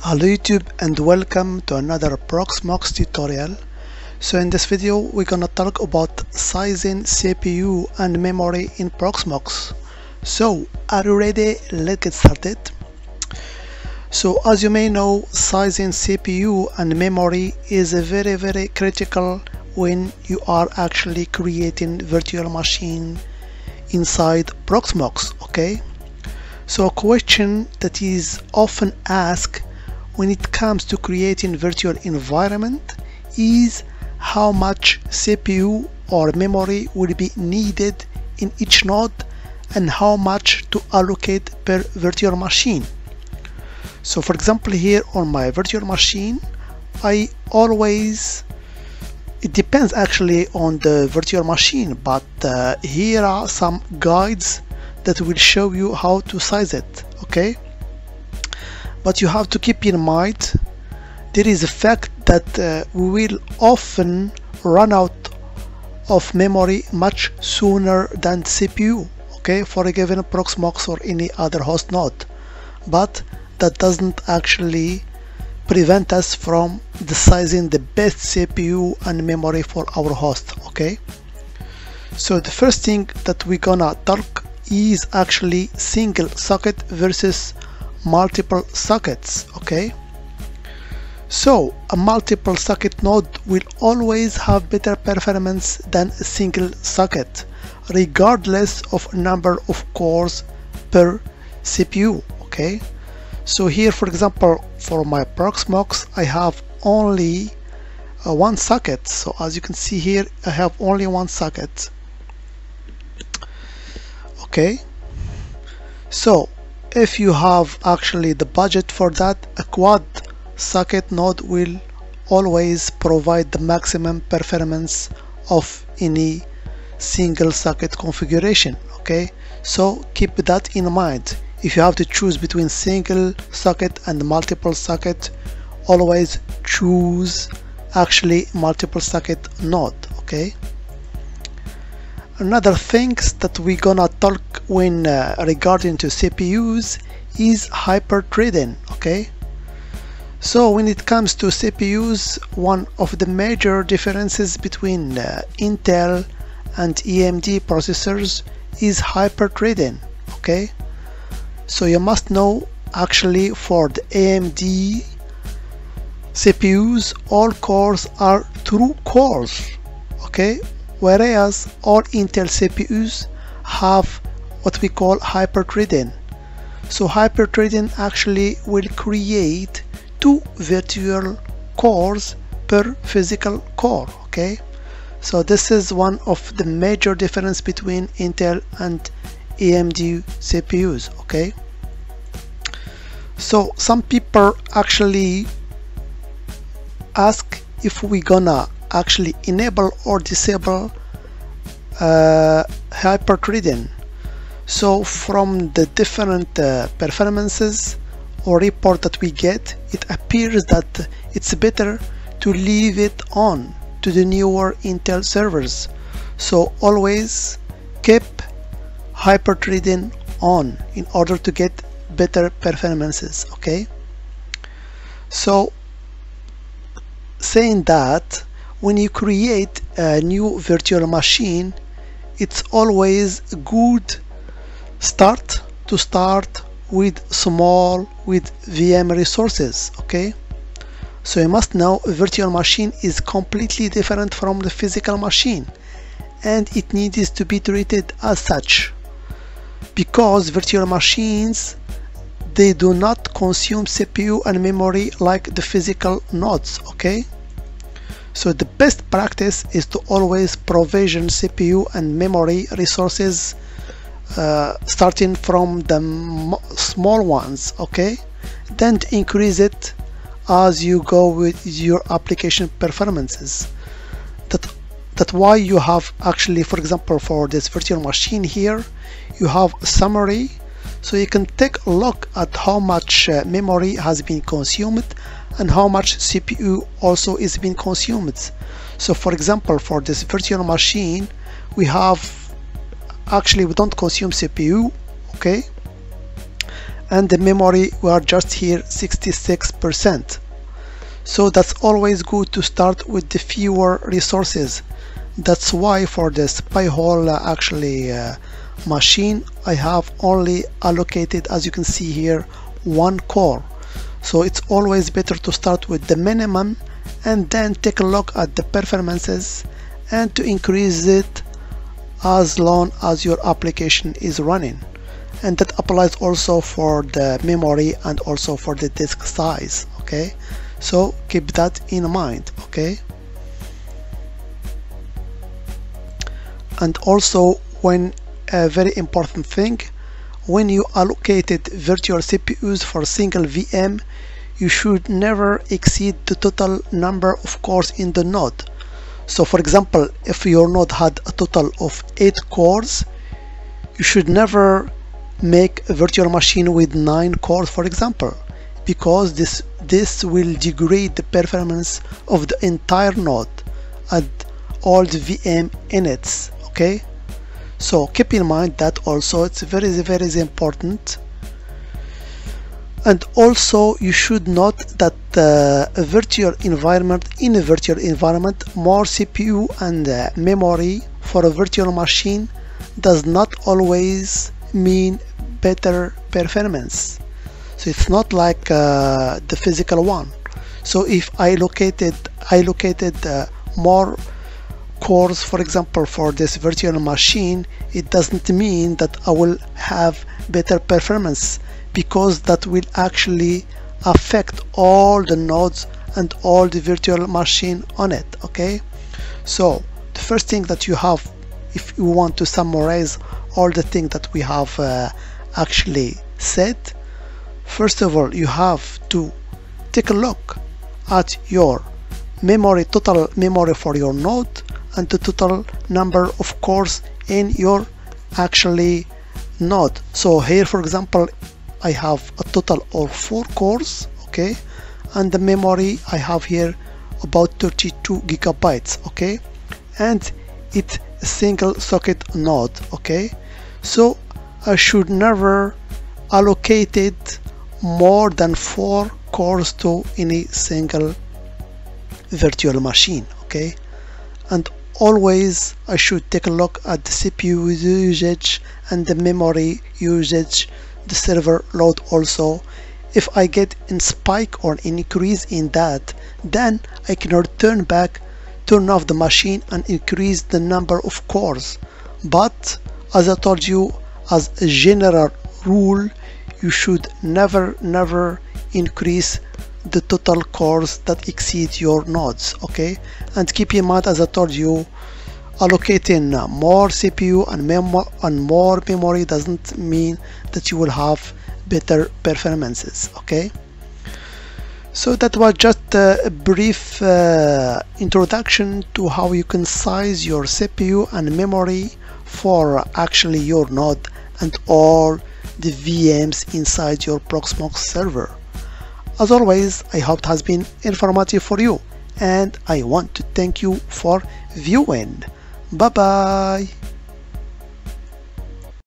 Hello YouTube and welcome to another Proxmox tutorial. So in this video we're gonna talk about sizing CPU and memory in Proxmox. So are you ready? Let's get started. So as you may know, sizing CPU and memory is very, very critical when you are actually creating virtual machine inside Proxmox, okay? So a question that is often asked when it comes to creating virtual environment is how much CPU or memory will be needed in each node and how much to allocate per virtual machine. So for example, here on my virtual machine, it depends actually on the virtual machine, but here are some guides that will show you how to size it, okay? But you have to keep in mind there is a fact that we will often run out of memory much sooner than CPU, okay, for a given Proxmox or any other host node. But that doesn't actually prevent us from deciding the best CPU and memory for our host, okay? So the first thing that we're gonna talk is actually single socket versus multiple sockets, okay? So a multiple socket node will always have better performance than a single socket regardless of number of cores per CPU, okay? So here, for example, for my Proxmox I have only one socket. So as you can see here, I have only one socket, okay? So if you have actually the budget for that, a quad socket node will always provide the maximum performance of any single socket configuration, okay? So keep that in mind. If you have to choose between single socket and multiple socket, always choose actually multiple socket node, okay? Another things that we're gonna talk when regarding to CPUs is hyper-threading, okay? So when it comes to CPUs, one of the major differences between Intel and AMD processors is hyper-threading, okay? So you must know actually for the AMD CPUs, all cores are true cores, okay? Whereas all Intel CPUs have what we call hyper-threading. So hyper-threading actually will create two virtual cores per physical core, okay? So this is one of the major difference between Intel and AMD CPUs, okay? So some people actually ask if we're gonna actually enable or disable hyper-threading. So from the different performances or report that we get, it appears that it's better to leave it on to the newer Intel servers. So always keep hyper-threading on in order to get better performances, okay? So saying that, when you create a new virtual machine, it's always a good start with VM resources, okay? So you must know a virtual machine is completely different from the physical machine, and it needs to be treated as such because virtual machines, they do not consume CPU and memory like the physical nodes, okay? So the best practice is to always provision CPU and memory resources starting from the small ones, okay? Then to increase it as you go with your application performances. That's why you have actually, for example, for this virtual machine here, you have a summary. So you can take a look at how much memory has been consumed and how much CPU also is being consumed. So for example, for this virtual machine, we don't consume CPU, okay? and the memory we are just here 66%. So that's always good to start with the fewer resources. That's why for this Pi Hole machine I have only allocated, as you can see here, one core. So it's always better to start with the minimum and then take a look at the performances and to increase it as long as your application is running. And that applies also for the memory and also for the disk size, okay? So keep that in mind, okay? And also, when a very important thing, when you allocated virtual CPUs for single VM, you should never exceed the total number of cores in the node. So for example, if your node had a total of 8 cores, you should never make a virtual machine with 9 cores, for example, because this will degrade the performance of the entire node and all the VM inits, okay? So keep in mind that also. It's very, very important. And also you should note that in a virtual environment more CPU and memory for a virtual machine does not always mean better performance. So it's not like the physical one. So if I located more cores, for example, for this virtual machine, it doesn't mean that I will have better performance, because that will actually affect all the nodes and all the virtual machine on it, okay? So the first thing that you have, if you want to summarize all the things that we have said, first of all, you have to take a look at your memory, total memory for your node, and the total number of cores in your node. So here, for example, I have a total of 4 cores, okay, and the memory I have here about 32 gigabytes, okay, and it's a single socket node, okay? So I should never allocate more than 4 cores to any single virtual machine, okay? And always I should take a look at the CPU usage and the memory usage, the server load also. If I get a spike or an increase in that, then I can return back, turn off the machine, and increase the number of cores. But as I told you, as a general rule, you should never increase the total cores that exceed your nodes, okay? And keep in mind, as I told you, allocating more CPU and more memory doesn't mean that you will have better performances, okay? So that was just a brief introduction to how you can size your CPU and memory for your node and all the VMs inside your Proxmox server. As always, I hope it has been informative for you, and I want to thank you for viewing. Bye-bye!